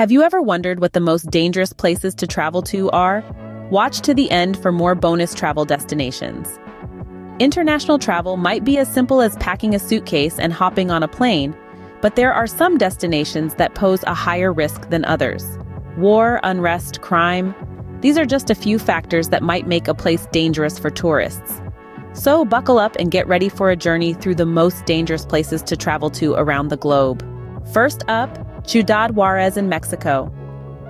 Have you ever wondered what the most dangerous places to travel to are? Watch to the end for more bonus travel destinations. International travel might be as simple as packing a suitcase and hopping on a plane, but there are some destinations that pose a higher risk than others. War, unrest, crime. These are just a few factors that might make a place dangerous for tourists. So buckle up and get ready for a journey through the most dangerous places to travel to around the globe. First up, Ciudad Juárez in Mexico.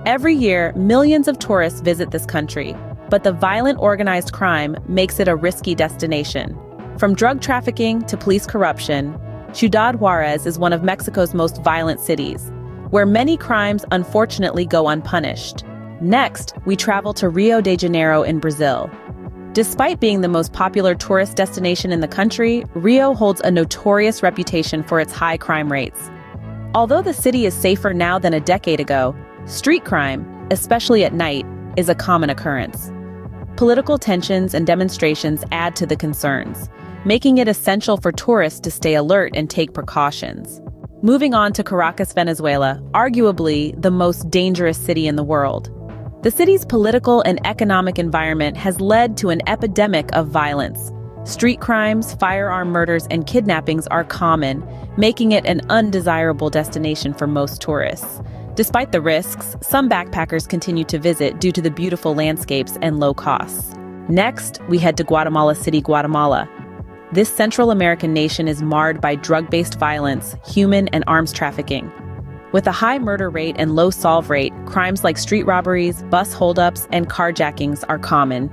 Every year, millions of tourists visit this country, but the violent organized crime makes it a risky destination. From drug trafficking to police corruption, Ciudad Juárez is one of Mexico's most violent cities, where many crimes unfortunately go unpunished. Next, we travel to Rio de Janeiro in Brazil. Despite being the most popular tourist destination in the country, Rio holds a notorious reputation for its high crime rates. Although the city is safer now than a decade ago, street crime, especially at night, is a common occurrence. Political tensions and demonstrations add to the concerns, making it essential for tourists to stay alert and take precautions. Moving on to Caracas, Venezuela, arguably the most dangerous city in the world. The city's political and economic environment has led to an epidemic of violence. Street crimes, firearm murders, and kidnappings are common, making it an undesirable destination for most tourists. Despite the risks, some backpackers continue to visit due to the beautiful landscapes and low costs. Next, we head to Guatemala City, Guatemala. This Central American nation is marred by drug-based violence, human and arms trafficking. With a high murder rate and low solve rate, crimes like street robberies, bus holdups, and carjackings are common.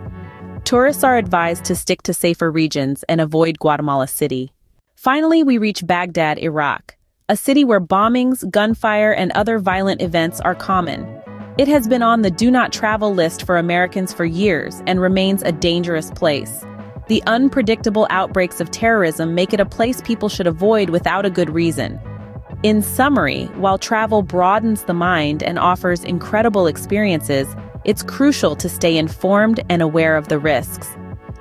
Tourists are advised to stick to safer regions and avoid Guatemala City. Finally, we reach Baghdad, Iraq, a city where bombings, gunfire, and other violent events are common. It has been on the do not travel list for Americans for years and remains a dangerous place. The unpredictable outbreaks of terrorism make it a place people should avoid without a good reason. In summary, while travel broadens the mind and offers incredible experiences, it's crucial to stay informed and aware of the risks.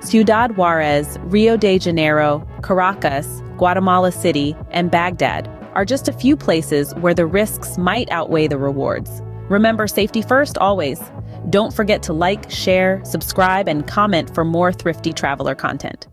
Ciudad Juárez, Rio de Janeiro, Caracas, Guatemala City, and Baghdad are just a few places where the risks might outweigh the rewards. Remember, safety first always. Don't forget to like, share, subscribe, and comment for more thrifty traveler content.